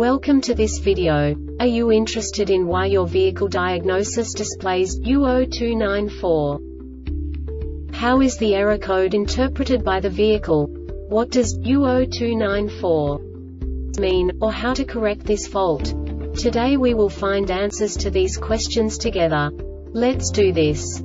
Welcome to this video. Are you interested in why your vehicle diagnosis displays U0294? How is the error code interpreted by the vehicle? What does U0294 mean, or how to correct this fault? Today we will find answers to these questions together. Let's do this.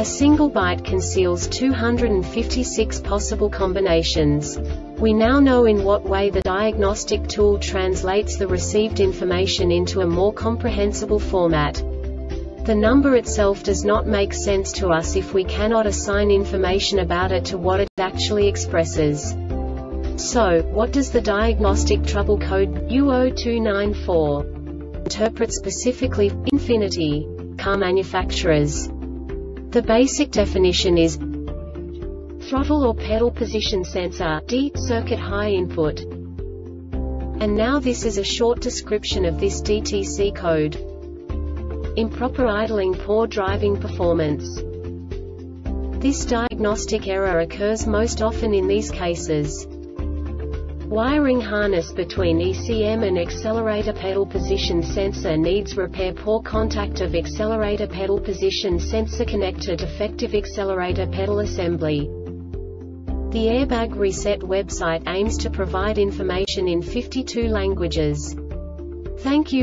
A single byte conceals 256 possible combinations. We now know in what way the diagnostic tool translates the received information into a more comprehensible format. The number itself does not make sense to us if we cannot assign information about it to what it actually expresses. So, what does the diagnostic trouble code U0294 interpret specifically? Infinity car manufacturers? The basic definition is throttle or pedal position sensor, D, circuit high input. And now this is a short description of this DTC code. Improper idling, poor driving performance. This diagnostic error occurs most often in these cases: wiring harness between ECM and accelerator pedal position sensor needs repair, poor contact of accelerator pedal position sensor connector, defective accelerator pedal assembly. The Airbag Reset website aims to provide information in 52 languages. Thank you.